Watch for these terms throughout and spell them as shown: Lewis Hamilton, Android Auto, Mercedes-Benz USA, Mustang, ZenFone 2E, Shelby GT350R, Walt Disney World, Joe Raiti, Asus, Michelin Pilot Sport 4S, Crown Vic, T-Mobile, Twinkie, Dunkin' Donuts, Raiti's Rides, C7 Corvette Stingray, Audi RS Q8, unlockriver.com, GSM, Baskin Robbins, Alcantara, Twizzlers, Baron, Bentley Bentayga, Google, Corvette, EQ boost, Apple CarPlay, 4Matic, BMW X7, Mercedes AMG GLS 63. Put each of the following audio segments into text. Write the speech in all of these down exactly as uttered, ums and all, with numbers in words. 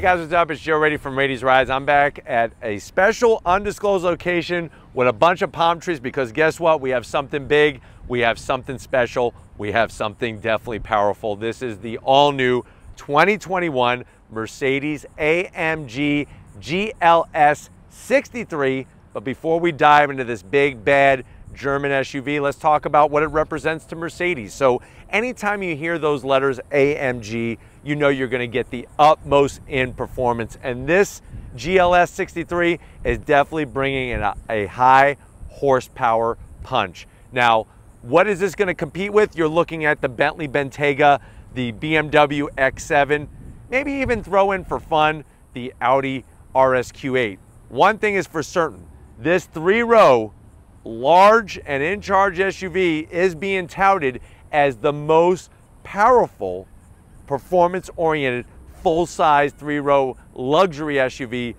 Hey guys, what's up? It's Joe Raiti from Raiti's Rides. I'm back at a special undisclosed location with a bunch of palm trees because guess what? We have something big, we have something special, we have something definitely powerful. This is the all-new twenty twenty-one Mercedes A M G G L S sixty-three. But before we dive into this big, bad German S U V, let's talk about what it represents to Mercedes. So anytime you hear those letters A M G, you know you're going to get the utmost in performance. And this G L S sixty-three is definitely bringing in a, a high horsepower punch. Now, what is this going to compete with? You're looking at the Bentley Bentayga, the B M W X seven, maybe even throw in for fun the Audi R S Q eight. One thing is for certain, this three-row large and in charge S U V is being touted as the most powerful performance-oriented full-size three-row luxury S U V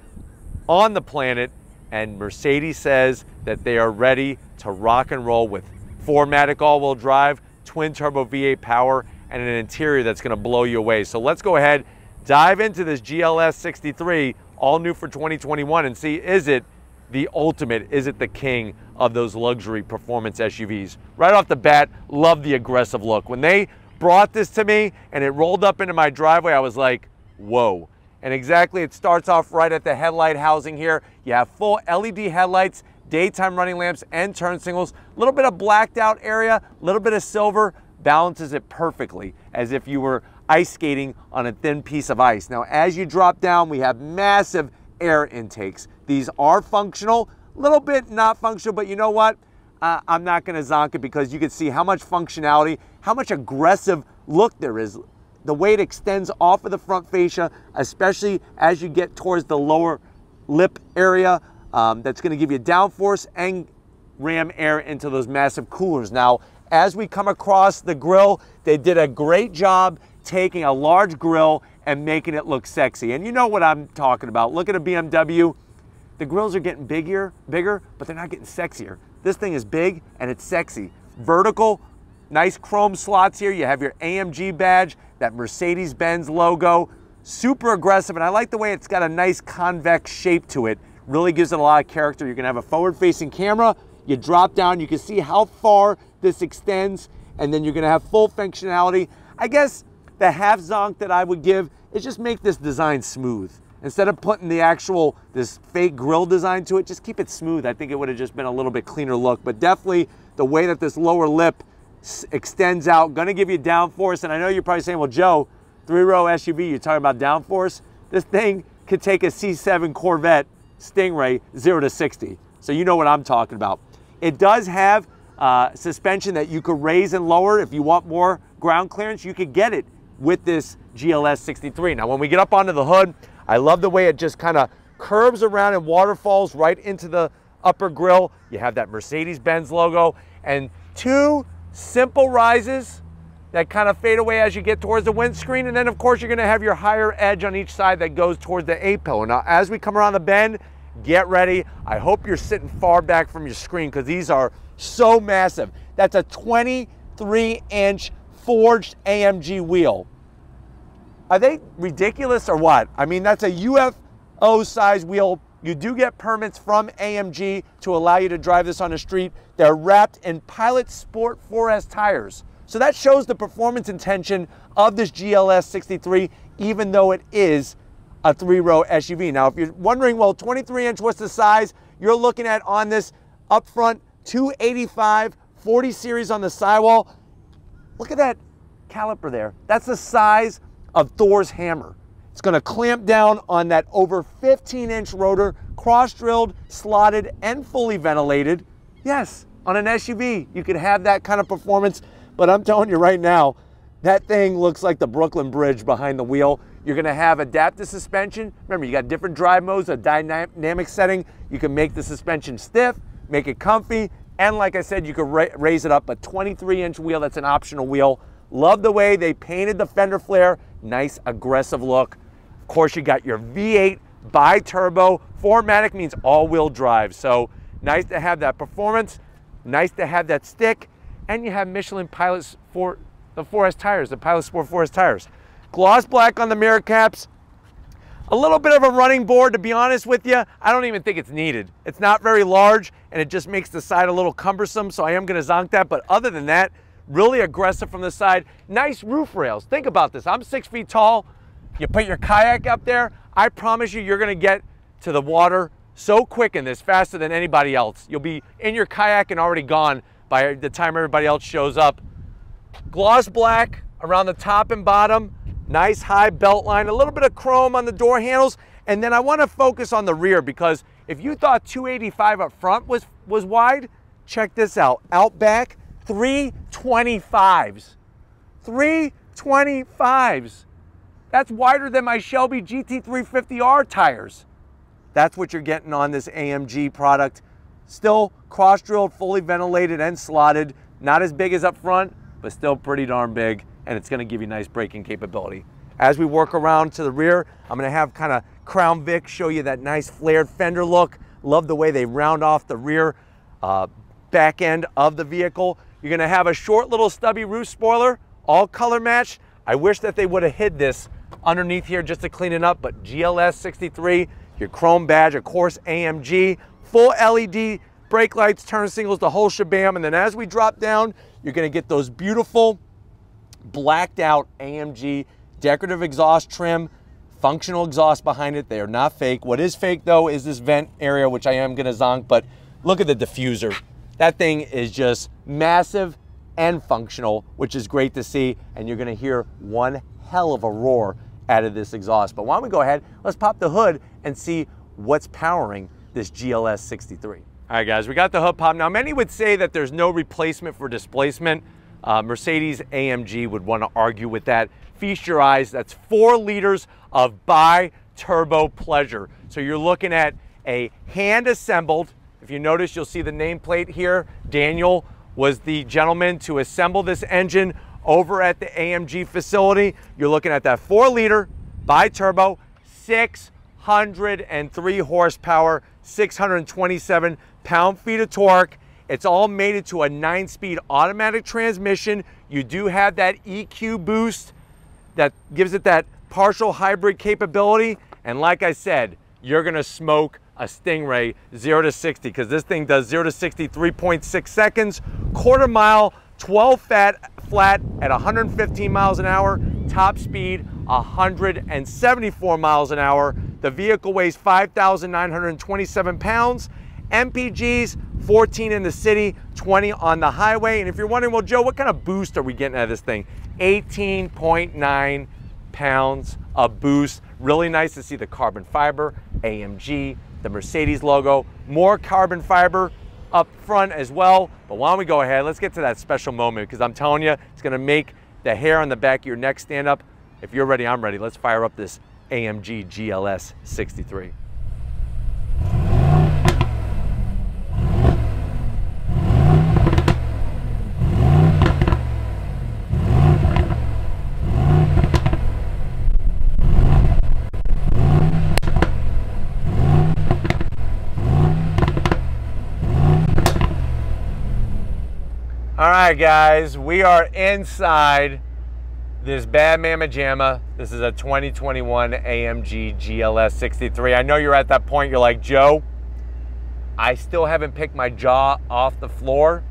on the planet, and Mercedes says that they are ready to rock and roll with four matic all-wheel drive, twin-turbo V eight power, and an interior that's going to blow you away. So let's go ahead, dive into this G L S sixty-three, all new for twenty twenty-one, and see, is it the ultimate? Is it the king of those luxury performance S U Vs? Right off the bat, love the aggressive look. When they brought this to me and it rolled up into my driveway, I was like, whoa. And exactly, it starts off right at the headlight housing here. You have full L E D headlights, daytime running lamps, and turn signals. A little bit of blacked out area, a little bit of silver, balances it perfectly as if you were ice skating on a thin piece of ice. Now, as you drop down, we have massive air intakes. These are functional, a little bit not functional, but you know what? Uh, I'm not gonna zonk it because you can see how much functionality, how much aggressive look there is. The way it extends off of the front fascia, especially as you get towards the lower lip area, um, that's gonna give you downforce and ram air into those massive coolers. Now, as we come across the grille, they did a great job taking a large grille and making it look sexy. And you know what I'm talking about. Look at a B M W. The grilles are getting bigger, bigger, but they're not getting sexier. This thing is big and it's sexy. Vertical, nice chrome slots here. You have your A M G badge, that Mercedes-Benz logo. Super aggressive, and I like the way it's got a nice convex shape to it. Really gives it a lot of character. You're gonna have a forward-facing camera. You drop down, you can see how far this extends, and then you're gonna have full functionality. I guess the half zonk that I would give is just make this design smooth. Instead of putting the actual, this fake grille design to it, just keep it smooth. I think it would have just been a little bit cleaner look, but definitely the way that this lower lip extends out, gonna give you downforce. And I know you're probably saying, well, Joe, three-row S U V, you're talking about downforce? This thing could take a C seven Corvette Stingray zero to sixty. So you know what I'm talking about. It does have uh, suspension that you could raise and lower. If you want more ground clearance, you could get it with this G L S sixty-three. Now, when we get up onto the hood, I love the way it just kind of curves around and waterfalls right into the upper grille. You have that Mercedes-Benz logo and two simple rises that kind of fade away as you get towards the windscreen. And then of course, you're gonna have your higher edge on each side that goes towards the A-pillar. Now, as we come around the bend, get ready. I hope you're sitting far back from your screen because these are so massive. That's a twenty-three inch forged A M G wheel. Are they ridiculous or what? I mean, that's a U F O size wheel. You do get permits from A M G to allow you to drive this on the street. They're wrapped in Pilot Sport four S tires. So that shows the performance intention of this G L S sixty-three, even though it is a three-row S U V. Now, if you're wondering, well, twenty-three inch, what's the size? You're looking at on this up front, two eighty-five, forty series on the sidewall. Look at that caliper there. That's the size of Thor's hammer. It's gonna clamp down on that over fifteen inch rotor, cross-drilled, slotted, and fully ventilated. Yes, on an S U V, you could have that kind of performance, but I'm telling you right now, that thing looks like the Brooklyn Bridge behind the wheel. You're gonna have adaptive suspension. Remember, you got different drive modes, a dynamic setting. You can make the suspension stiff, make it comfy, and like I said, you could ra raise it up. A twenty-three inch wheel, that's an optional wheel. Love the way they painted the fender flare. Nice aggressive look. Of course, you got your V eight bi-turbo. four matic means all-wheel drive. So nice to have that performance. Nice to have that stick. And you have Michelin Pilot Sport, the four S tires, the Pilot Sport four S tires. Gloss black on the mirror caps. A little bit of a running board, to be honest with you. I don't even think it's needed. It's not very large, and it just makes the side a little cumbersome, so I am gonna zonk that. But other than that, really aggressive from the side. Nice roof rails. Think about this. I'm six feet tall. You put your kayak up there, I promise you, you're gonna get to the water so quick in this, faster than anybody else. You'll be in your kayak and already gone by the time everybody else shows up. Gloss black around the top and bottom. Nice high belt line, a little bit of chrome on the door handles, and then I want to focus on the rear, because if you thought two eighty-five up front was, was wide, check this out. Out back, three twenty-fives. three twenty-fives. That's wider than my Shelby G T three fifty R tires. That's what you're getting on this A M G product. Still cross-drilled, fully ventilated and slotted. Not as big as up front, but still pretty darn big. And it's going to give you nice braking capability. As we work around to the rear, I'm going to have kind of Crown Vic show you that nice flared fender look. Love the way they round off the rear uh, back end of the vehicle. You're going to have a short little stubby roof spoiler, all color matched. I wish that they would have hid this underneath here just to clean it up, but G L S sixty-three, your chrome badge, of course, A M G, full L E D brake lights, turn signals, the whole shabam. And then as we drop down, you're going to get those beautiful blacked out A M G decorative exhaust trim, functional exhaust behind it. They are not fake. What is fake though is this vent area, which I am gonna zonk, but look at the diffuser. That thing is just massive and functional, which is great to see, and you're gonna hear one hell of a roar out of this exhaust. But why don't we go ahead, let's pop the hood and see what's powering this G L S sixty-three. All right guys, we got the hood pop. Now many would say that there's no replacement for displacement. Uh, Mercedes A M G would want to argue with that. Feast your eyes, that's four liters of bi-turbo pleasure. So you're looking at a hand-assembled, if you notice, you'll see the nameplate here. Daniel was the gentleman to assemble this engine over at the A M G facility. You're looking at that four-liter bi-turbo, six hundred three horsepower, six hundred twenty-seven pound-feet of torque. It's all mated to a nine-speed automatic transmission. You do have that E Q boost that gives it that partial hybrid capability. And like I said, you're gonna smoke a Stingray zero to sixty, because this thing does zero to sixty, three point six seconds, quarter mile, twelve fat flat at one hundred fifteen miles an hour, top speed one hundred seventy-four miles an hour. The vehicle weighs five thousand nine hundred twenty-seven pounds. M P Gs, fourteen in the city, twenty on the highway. And if you're wondering, well, Joe, what kind of boost are we getting out of this thing? eighteen point nine pounds of boost. Really nice to see the carbon fiber, A M G, the Mercedes logo, more carbon fiber up front as well. But why don't we go ahead, let's get to that special moment, because I'm telling you, it's gonna make the hair on the back of your neck stand up. If you're ready, I'm ready. Let's fire up this A M G G L S sixty-three. All right, guys, we are inside this Bad Mama Jamma. This is a twenty twenty-one A M G G L S sixty-three. I know you're at that point, you're like, Joe, I still haven't picked my jaw off the floor.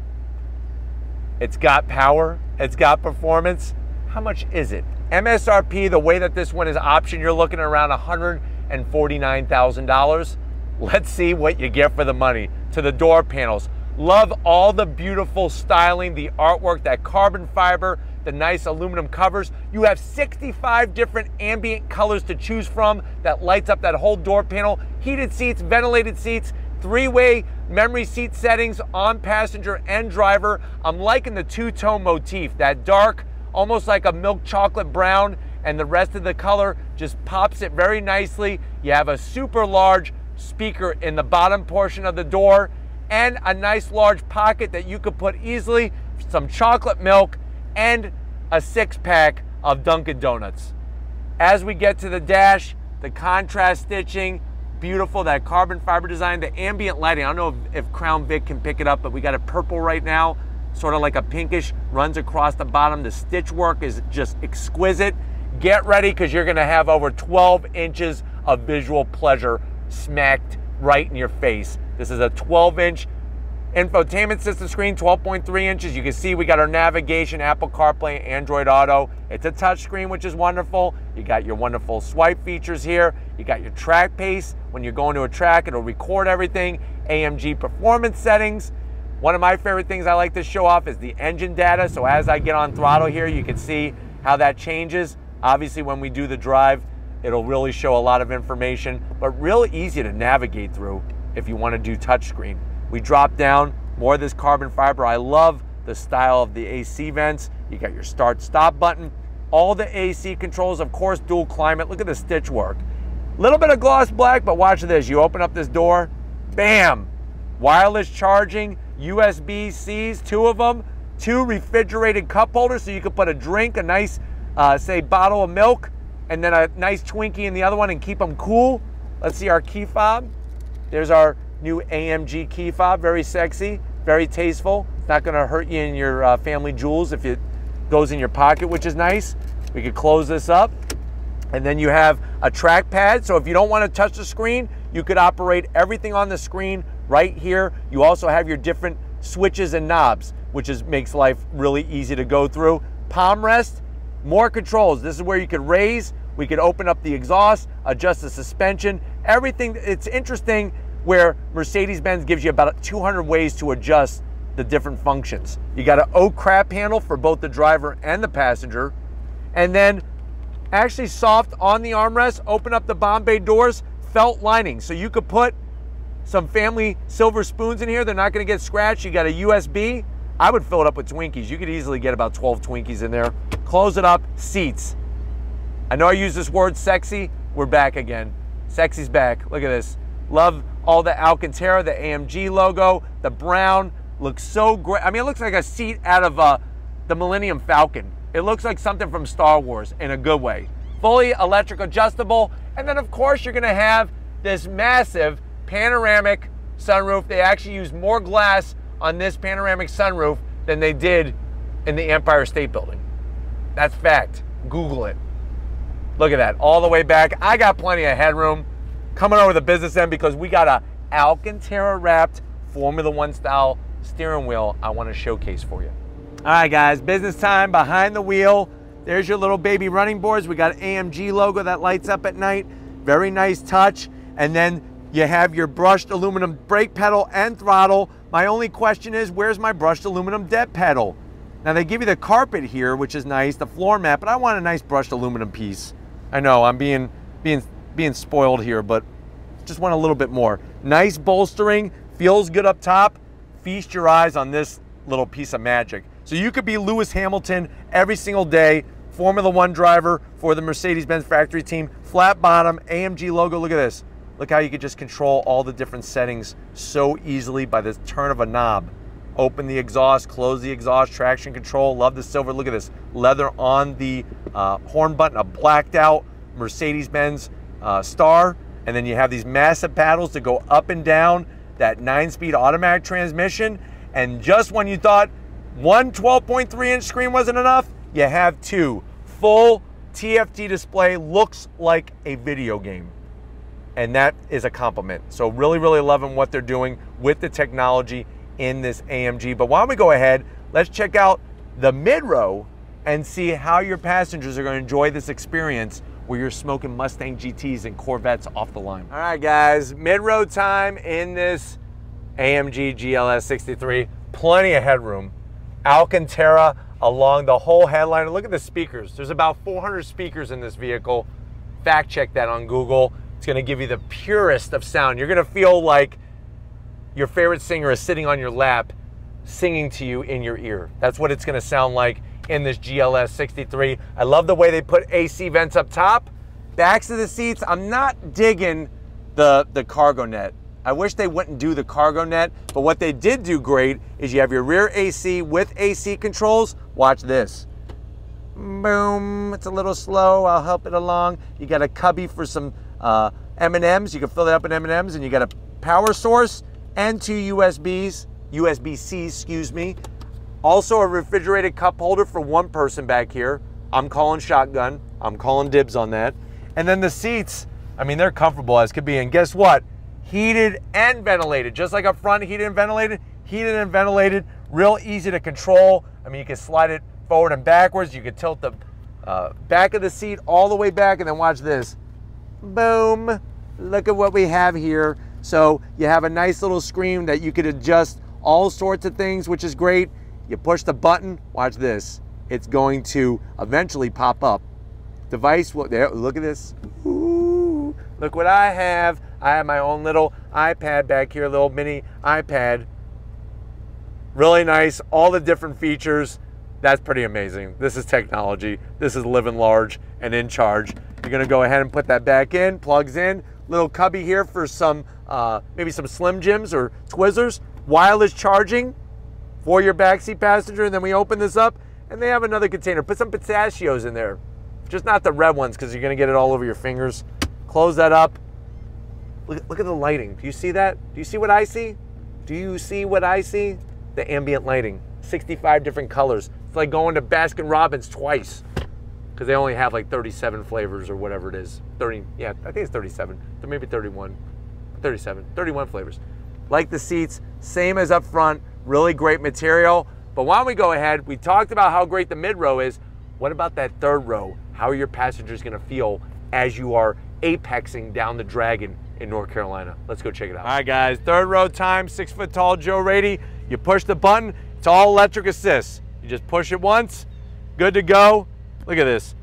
It's got power, it's got performance. How much is it? M S R P, the way that this one is optioned, you're looking at around one hundred forty-nine thousand dollars. Let's see what you get for the money. To the door panels. Love all the beautiful styling, the artwork, that carbon fiber, the nice aluminum covers. You have sixty-five different ambient colors to choose from that lights up that whole door panel. Heated seats, ventilated seats, three-way memory seat settings on passenger and driver. I'm liking the two-tone motif, that dark, almost like a milk chocolate brown, and the rest of the color just pops it very nicely. You have a super large speaker in the bottom portion of the door, and a nice large pocket that you could put easily some chocolate milk and a six pack of Dunkin' Donuts. As we get to the dash, the contrast stitching, beautiful, that carbon fiber design, the ambient lighting. I don't know if, if Crown Vic can pick it up, but we got a purple right now, sort of like a pinkish, runs across the bottom. The stitch work is just exquisite. Get ready, because you're gonna have over twelve inches of visual pleasure smacked right in your face. This is a twelve inch infotainment system screen, twelve point three inches. You can see we got our navigation, Apple CarPlay, Android Auto. It's a touchscreen, which is wonderful. You got your wonderful swipe features here. You got your track pace. When you're going to a track, it'll record everything. A M G performance settings. One of my favorite things I like to show off is the engine data. So as I get on throttle here, you can see how that changes. Obviously, when we do the drive, it'll really show a lot of information, but real easy to navigate through if you want to do touchscreen. We drop down more of this carbon fiber. I love the style of the A C vents. You got your start-stop button. All the A C controls, of course, dual climate. Look at the stitch work. Little bit of gloss black, but watch this. You open up this door, bam! Wireless charging, U S B Cs, two of them, two refrigerated cup holders, so you can put a drink, a nice, uh, say, bottle of milk, and then a nice Twinkie in the other one and keep them cool. Let's see our key fob. There's our new A M G key fob, very sexy, very tasteful. It's not gonna hurt you in your uh, family jewels if it goes in your pocket, which is nice. We could close this up. And then you have a trackpad, so if you don't wanna touch the screen, you could operate everything on the screen right here. You also have your different switches and knobs, which is, makes life really easy to go through. Palm rest, more controls. This is where you could raise, we could open up the exhaust, adjust the suspension, everything. It's interesting where Mercedes-Benz gives you about two hundred ways to adjust the different functions. You got an oh crap handle for both the driver and the passenger, and then actually soft on the armrest, open up the Bombay doors, felt lining. So you could put some family silver spoons in here. They're not gonna get scratched. You got a U S B. I would fill it up with Twinkies. You could easily get about twelve Twinkies in there. Close it up, seats. I know I use this word sexy. We're back again. Sexy's back, look at this. Love all the Alcantara, the A M G logo, the brown, looks so great. I mean, it looks like a seat out of uh, the Millennium Falcon. It looks like something from Star Wars in a good way. Fully electric adjustable. And then of course, you're gonna have this massive panoramic sunroof. They actually use more glass on this panoramic sunroof than they did in the Empire State Building. That's fact, Google it. Look at that, all the way back. I got plenty of headroom. Coming over the business end, because we got a Alcantara wrapped Formula One style steering wheel I want to showcase for you. All right guys, business time, behind the wheel. There's your little baby running boards. We got an A M G logo that lights up at night. Very nice touch. And then you have your brushed aluminum brake pedal and throttle. My only question is, where's my brushed aluminum depth pedal? Now they give you the carpet here, which is nice, the floor mat, but I want a nice brushed aluminum piece. I know, I'm being, being being spoiled here, but just want a little bit more. Nice bolstering, feels good up top. Feast your eyes on this little piece of magic. So you could be Lewis Hamilton every single day, Formula One driver for the Mercedes-Benz factory team, flat bottom, A M G logo, look at this. Look how you could just control all the different settings so easily by the turn of a knob. Open the exhaust, close the exhaust, traction control, love the silver, look at this. Leather on the uh, horn button, a blacked out Mercedes-Benz Uh, star, and then you have these massive paddles to go up and down, that nine speed automatic transmission, and just when you thought one twelve point three inch screen wasn't enough, you have two. Full T F T display, looks like a video game, and that is a compliment. So really, really loving what they're doing with the technology in this A M G. But while we go ahead, let's check out the mid-row and see how your passengers are going to enjoy this experience where you're smoking Mustang G Ts and Corvettes off the line. All right guys, mid-row time in this A M G G L S sixty-three. Plenty of headroom. Alcantara along the whole headliner. Look at the speakers. There's about four hundred speakers in this vehicle. Fact check that on Google. It's gonna give you the purest of sound. You're gonna feel like your favorite singer is sitting on your lap singing to you in your ear. That's what it's gonna sound like in this G L S sixty-three. I love the way they put A C vents up top. Backs of the seats, I'm not digging the, the cargo net. I wish they wouldn't do the cargo net, but what they did do great is you have your rear A C with A C controls. Watch this. Boom, it's a little slow, I'll help it along. You got a cubby for some uh, M and M's, you can fill that up in M and M's, and you got a power source and two U S Bs, U S B Cs, excuse me. Also a refrigerated cup holder for one person back here. I'm calling shotgun. I'm calling dibs on that. And then the seats, I mean, they're comfortable as could be. And guess what? Heated and ventilated. Just like up front, heated and ventilated, heated and ventilated. Real easy to control. I mean, you can slide it forward and backwards. You can tilt the uh, back of the seat all the way back, and then watch this. Boom. Look at what we have here. So you have a nice little screen that you could adjust all sorts of things, which is great. You push the button, watch this. It's going to eventually pop up. Device, will, there, look at this. Ooh, look what I have. I have my own little iPad back here, little mini iPad. Really nice, all the different features. That's pretty amazing. This is technology. This is living large and in charge. You're gonna go ahead and put that back in, plugs in. Little cubby here for some, uh, maybe some Slim Jims or Twizzlers. Wireless charging for your backseat passenger. And then we open this up and they have another container. Put some pistachios in there. Just not the red ones because you're gonna get it all over your fingers. Close that up. Look, look at the lighting. Do you see that? Do you see what I see? Do you see what I see? The ambient lighting, sixty-five different colors. It's like going to Baskin Robbins twice because they only have like thirty-seven flavors or whatever it is. thirty, yeah, I think it's thirty-seven, maybe thirty-one, thirty-seven, thirty-one flavors. Like the seats, same as up front, really great material. But why don't we go ahead, we talked about how great the mid row is. What about that third row? How are your passengers gonna feel as you are apexing down the Dragon in North Carolina? Let's go check it out. All right guys, third row time, six foot tall Joe Raiti. You push the button, it's all electric assist. You just push it once, good to go. Look at this.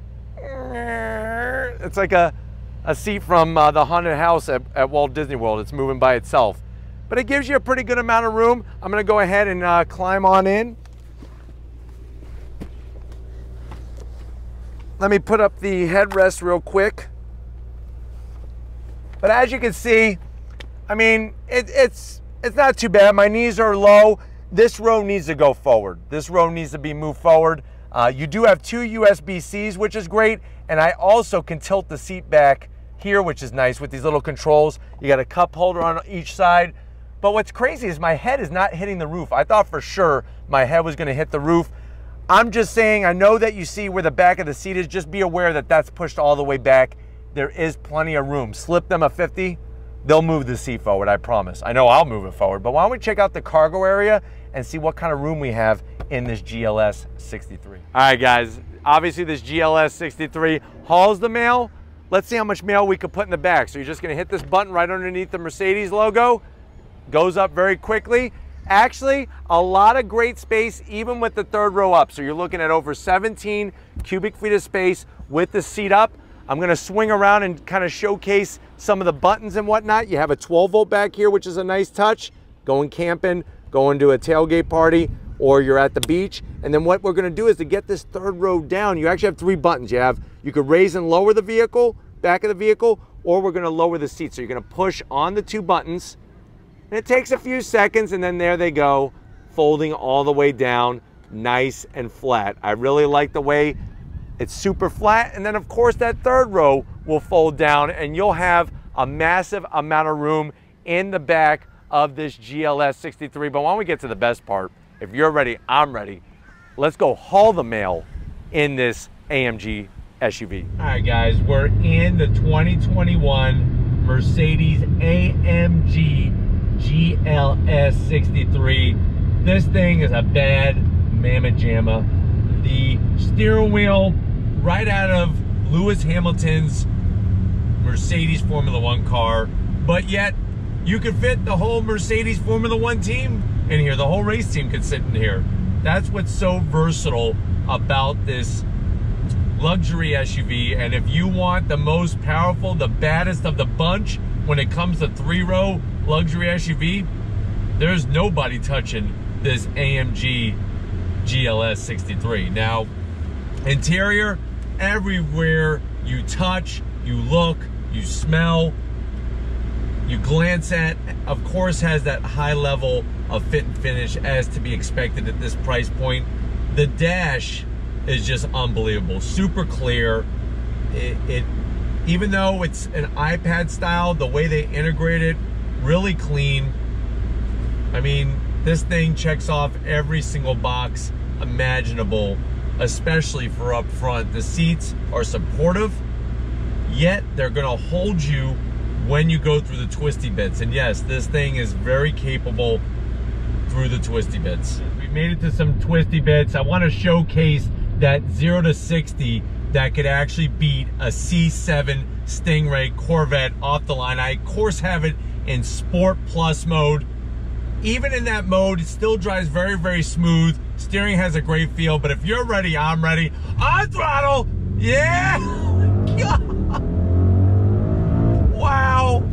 It's like a, a seat from uh, the haunted house at, at Walt Disney World. It's moving by itself. But it gives you a pretty good amount of room. I'm gonna go ahead and uh, climb on in. Let me put up the headrest real quick. But as you can see, I mean, it, it's, it's not too bad. My knees are low. This row needs to go forward. This row needs to be moved forward. Uh, you do have two U S B Cs, which is great. And I also can tilt the seat back here, which is nice with these little controls. You got a cup holder on each side. But what's crazy is my head is not hitting the roof. I thought for sure my head was gonna hit the roof. I'm just saying, I know that you see where the back of the seat is. Just be aware that that's pushed all the way back. There is plenty of room. Slip them a fifty. They'll move the seat forward, I promise. I know I'll move it forward, but why don't we check out the cargo area and see what kind of room we have in this G L S sixty-three. All right, guys, obviously this G L S sixty-three hauls the mail. Let's see how much mail we could put in the back. So you're just gonna hit this button right underneath the Mercedes logo. Goes up very quickly. Actually, a lot of great space, even with the third row up. So you're looking at over seventeen cubic feet of space with the seat up. I'm gonna swing around and kind of showcase some of the buttons and whatnot. You have a twelve volt back here, which is a nice touch. Going camping, going to a tailgate party, or you're at the beach. And then what we're gonna do is to get this third row down, you actually have three buttons. You have, you could raise and lower the vehicle, back of the vehicle, or we're gonna lower the seat. So you're gonna push on the two buttons, and it takes a few seconds, and then there they go, folding all the way down, nice and flat. I really like the way it's super flat, and then of course that third row will fold down and you'll have a massive amount of room in the back of this G L S sixty-three. But why don't we get to the best part? If you're ready, I'm ready. Let's go haul the mail in this A M G S U V. All right guys, we're in the twenty twenty-one Mercedes A M G G L S sixty-three. This thing is a bad mamma jamma. The steering wheel right out of Lewis Hamilton's Mercedes Formula One car, but yet you could fit the whole Mercedes Formula One team in here. The whole race team could sit in here. That's what's so versatile about this luxury S U V. And if you want the most powerful, the baddest of the bunch when it comes to three-row luxury S U V, there's nobody touching this A M G G L S sixty-three. Now, interior, everywhere you touch, you look, you smell, you glance at, of course has that high level of fit and finish as to be expected at this price point. The dash is just unbelievable, super clear. It, it even though it's an iPad style, the way they integrate it, really clean. I mean, this thing checks off every single box imaginable, especially for up front. The seats are supportive. yet they're gonna hold you when you go through the twisty bits. And yes, this thing is very capable through the twisty bits. We made it to some twisty bits. I wanna showcase that zero to sixty that could actually beat a C seven Stingray Corvette off the line. I of course have it in Sport Plus mode. Even in that mode, it still drives very, very smooth. Steering has a great feel, but if you're ready, I'm ready. On throttle, yeah! Wow,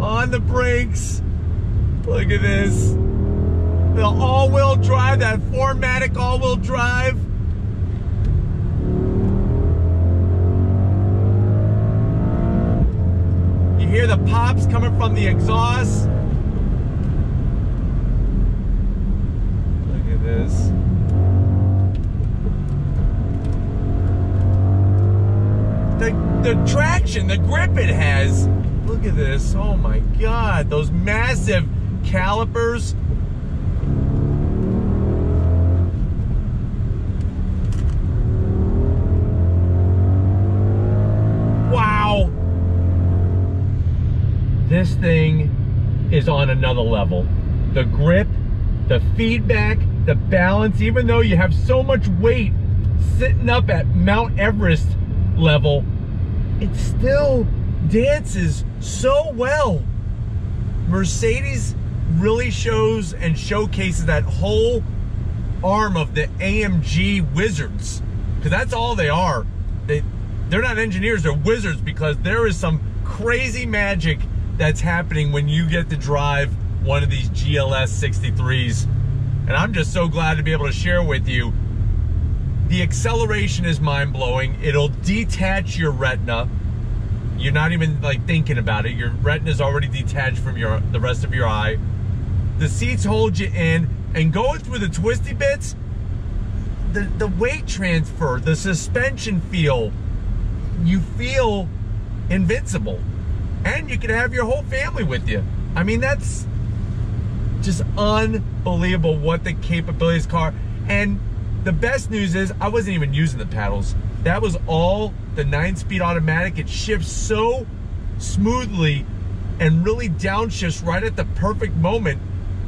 on the brakes. Look at this. The all-wheel drive, that four matic all-wheel drive. You hear the pops coming from the exhaust. Look at this. The, the traction, the grip it has. Look at this, oh my God. Those massive calipers. Wow. This thing is on another level. The grip, the feedback, the balance, even though you have so much weight sitting up at Mount Everest level, it still dances so well. Mercedes really shows and showcases that whole arm of the A M G wizards, because that's all they are. They, they're not engineers, they're wizards, because there is some crazy magic that's happening when you get to drive one of these G L S sixty-threes. And I'm just so glad to be able to share with you. The acceleration is mind-blowing. It'll detach your retina. You're not even like thinking about it. Your retina is already detached from your the rest of your eye. The seats hold you in, and going through the twisty bits, the, the weight transfer, the suspension feel, you feel invincible. And you can have your whole family with you. I mean, that's just unbelievable what the capabilities of this car. And the best news is I wasn't even using the paddles. That was all the nine speed automatic. It shifts so smoothly and really downshifts right at the perfect moment.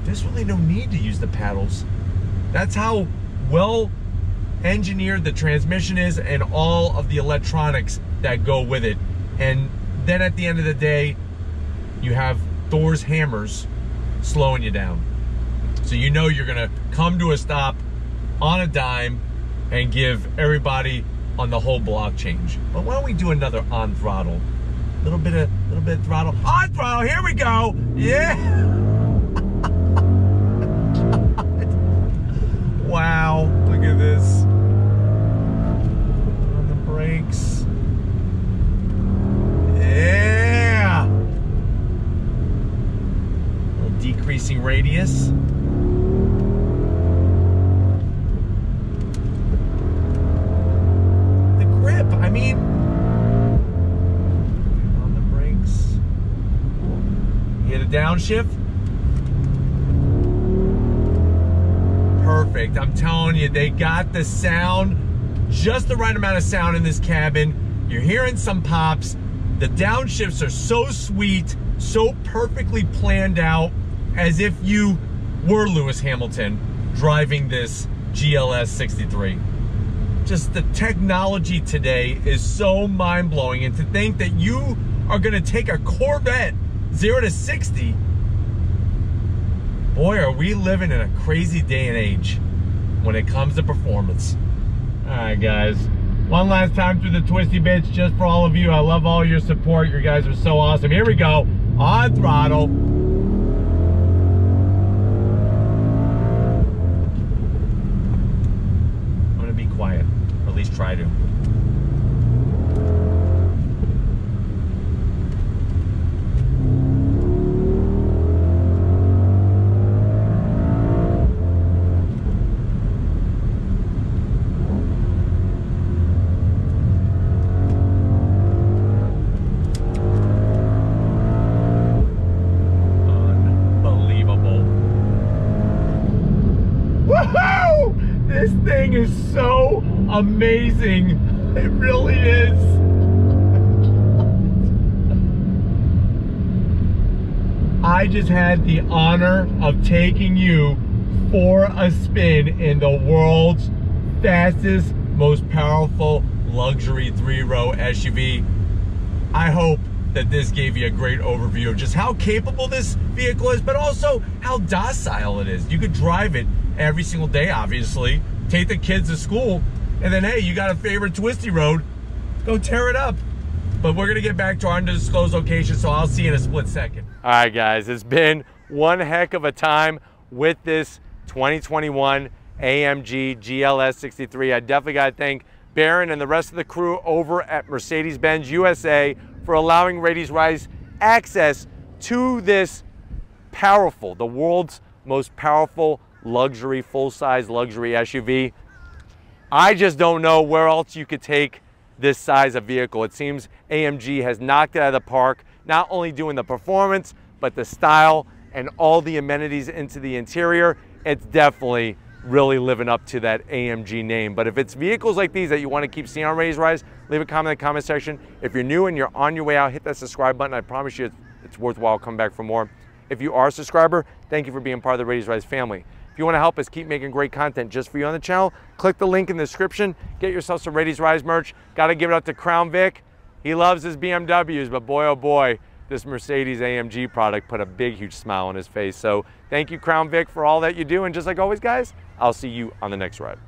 There's really no need to use the paddles. That's how well engineered the transmission is and all of the electronics that go with it. And then at the end of the day, you have Thor's hammers slowing you down. So you know you're gonna come to a stop on a dime and give everybody on the whole block change. But why don't we do another on throttle? A little bit of, little bit of throttle. On throttle, here we go. Yeah. Wow, look at this. On the brakes. Yeah. A little decreasing radius. I mean, on the brakes, hit a downshift. Perfect. I'm telling you, they got the sound, just the right amount of sound in this cabin. You're hearing some pops. The downshifts are so sweet, so perfectly planned out, as if you were Lewis Hamilton driving this G L S sixty-three. Just the technology today is so mind-blowing, and to think that you are gonna take a Corvette zero to sixty, boy, are we living in a crazy day and age when it comes to performance. All right, guys, one last time through the twisty bits, just for all of you. I love all your support. You guys are so awesome. Here we go, on throttle. At least try to. Unbelievable. Woohoo! This thing is so amazing. It really is. I just had the honor of taking you for a spin in the world's fastest, most powerful luxury three-row S U V. I hope that this gave you a great overview of just how capable this vehicle is, but also how docile it is. You could drive it every single day, obviously, take the kids to school, and then, hey, you got a favorite twisty road, go tear it up. But we're gonna get back to our undisclosed location, so I'll see you in a split second. All right, guys, it's been one heck of a time with this twenty twenty-one A M G G L S sixty-three. I definitely gotta thank Baron and the rest of the crew over at Mercedes-Benz U S A for allowing Raiti's Rides access to this powerful, the world's most powerful luxury, full-size luxury S U V. I just don't know where else you could take this size of vehicle. It seems A M G has knocked it out of the park, not only doing the performance, but the style and all the amenities into the interior. It's definitely really living up to that A M G name. But if it's vehicles like these that you want to keep seeing on Raiti's Rides, leave a comment in the comment section. If you're new and you're on your way out, hit that subscribe button. I promise you it's worthwhile. Come back for more. If you are a subscriber, thank you for being part of the Raiti's Rides family. If you want to help us keep making great content just for you on the channel, click the link in the description, get yourself some Raiti's Rides merch. Got to give it up to Crown Vic. He loves his B M Ws, but boy, oh boy, this Mercedes A M G product put a big, huge smile on his face. So thank you, Crown Vic, for all that you do. And just like always, guys, I'll see you on the next ride.